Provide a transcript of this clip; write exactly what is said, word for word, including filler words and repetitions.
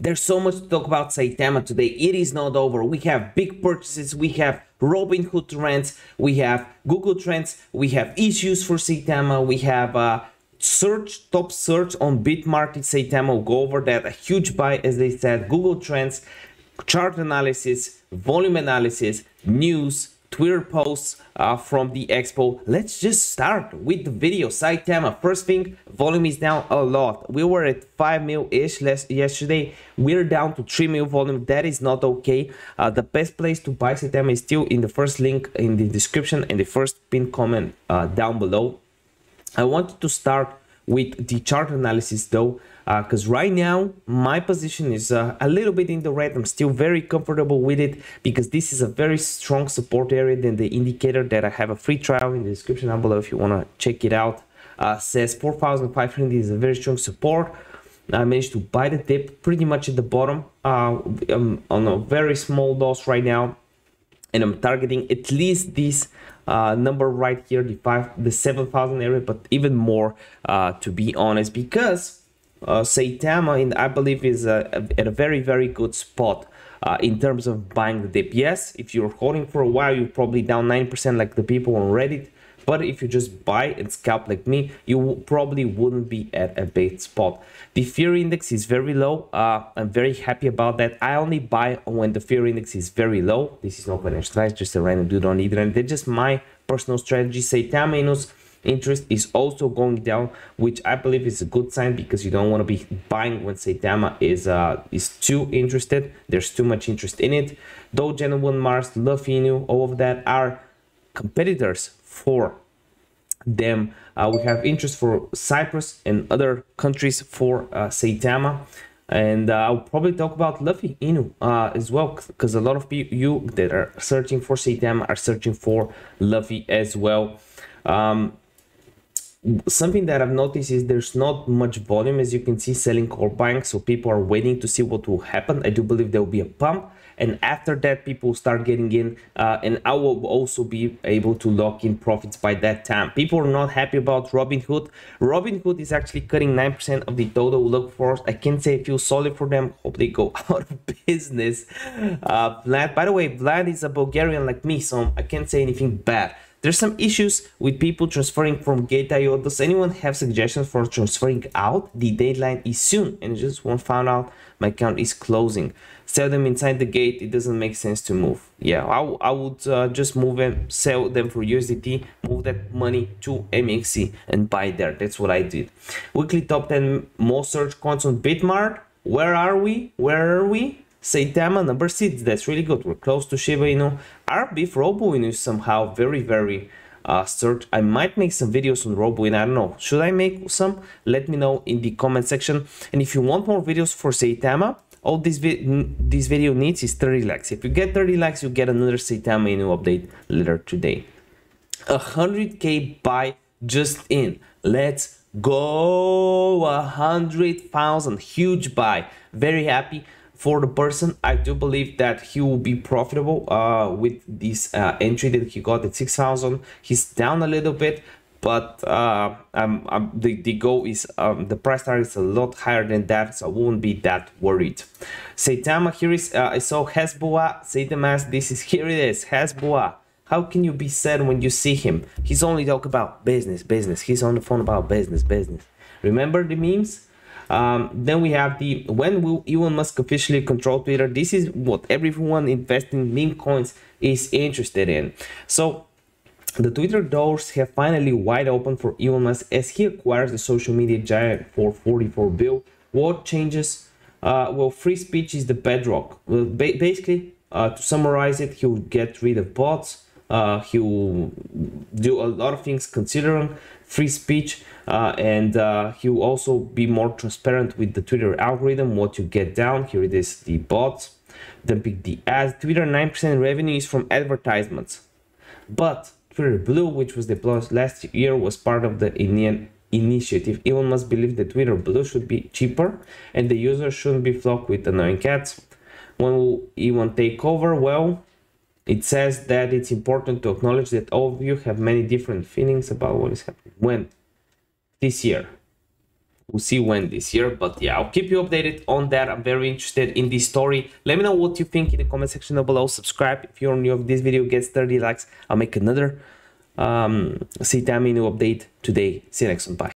There's so much to talk about Saitama today. It is not over. We have big purchases. We have Robinhood Trends. We have Google Trends. We have issues for Saitama. We have uh, search, top search on BitMarket Saitama. We'll go over that. A huge buy, as they said. Google Trends, chart analysis, volume analysis, news, Twitter posts uh, from the expo. Let's just start with the video. Saitama, first thing, volume is down a lot. We were at five mil-ish yesterday. We're down to three mil volume. That is not okay. Uh, the best place to buy Saitama is still in the first link in the description and the first pinned comment uh, down below. I wanted to start with the chart analysis though, because uh, right now my position is uh, a little bit in the red. I'm still very comfortable with it because this is a very strong support area. Then the indicator that I have a free trial in the description down below if you want to check it out uh, says four thousand five hundred is a very strong support. I managed to buy the dip pretty much at the bottom. uh, I'm on a very small loss right now and I'm targeting at least this Uh, number right here, the five, the seven thousand area, but even more uh, to be honest, because uh, Saitama, in, I believe, is uh, at a very, very good spot uh, in terms of buying the dip. Yes, if you're holding for a while, you're probably down nine percent like the people on Reddit, but if you just buy and scalp like me, you probably wouldn't be at a bad spot. The fear index is very low. Uh, I'm very happy about that. I only buy when the fear index is very low. This is not financial advice, just a random dude on either. And that's just my personal strategy. Saitama Inu's interest is also going down, which I believe is a good sign because you don't want to be buying when Saitama is uh, is too interested. There's too much interest in it. Though Gen Windmars, Luffy Inu, all of that are competitors for them. Uh, we have interest for Cyprus and other countries for uh, Saitama, and uh, I'll probably talk about Luffy Inu uh, as well, because a lot of you that are searching for Saitama are searching for Luffy as well. Um, something that I've noticed is there's not much volume, as you can see, selling or buying, so people are waiting to see what will happen. I do believe there will be a pump, and after that people start getting in, uh, and I will also be able to lock in profits by that time. People are not happy about Robinhood. Robinhood is actually cutting nine percent of the total look force. I can't say I feel solid for them. Hope they go out of business. Uh, Vlad, by the way, Vlad is a Bulgarian like me, so I can't say anything bad. There's some issues with people transferring from Gate dot I O. Does anyone have suggestions for transferring out? The deadline is soon and just one found out my account is closing. Sell them inside the gate. It doesn't make sense to move. Yeah, I, I would uh, just move and sell them for U S D T, move that money to M X C and buy there. That's what I did. Weekly top ten most search coins on BitMart. Where are we? Where are we? Saitama number six, that's really good. We're close to Shiba Inu. R B for Robo Inu is somehow very, very uh, search. I might make some videos on Robo Inu. I don't know. Should I make some? Let me know in the comment section. And if you want more videos for Saitama, all this, vi this video needs is thirty likes. If you get thirty likes, you get another Saitama Inu update later today. one hundred K buy just in. Let's go. one hundred thousand. Huge buy. Very happy for the person. I do believe that he will be profitable uh, with this uh, entry that he got at six thousand. He's down a little bit, but uh, um, um, the, the goal is, um, the price target is a lot higher than that, so I won't be that worried. Saitama, here is, uh, I saw Hezbollah, Saitama, this is, here it is, Hezbollah. How can you be sad when you see him? He's only talk about business, business. He's on the phone about business, business. Remember the memes? Um, then we have the when will Elon Musk officially control Twitter. This is what everyone investing meme coins is interested in. So the Twitter doors have finally wide open for Elon Musk as he acquires the social media giant for forty-four billion. What changes? Uh, well, free speech is the bedrock. Well, ba basically, uh, to summarize it, he'll get rid of bots. Uh, he'll do a lot of things considering free speech, uh, and uh, he'll also be more transparent with the Twitter algorithm, what you get down. Here it is, the bots, then pick the ads. Twitter nine percent revenue is from advertisements, but Twitter Blue, which was deployed last year, was part of the Indian initiative. Elon Musk believe that Twitter Blue should be cheaper and the user shouldn't be flocked with annoying ads. When will Elon take over? Well, it says that it's important to acknowledge that all of you have many different feelings about what is happening. When? This year. We'll see when this year, but yeah, I'll keep you updated on that. I'm very interested in this story. Let me know what you think in the comment section down below. Subscribe if you're new. If this video gets thirty likes, I'll make another um Saitama Inu update today. See you next one. Bye.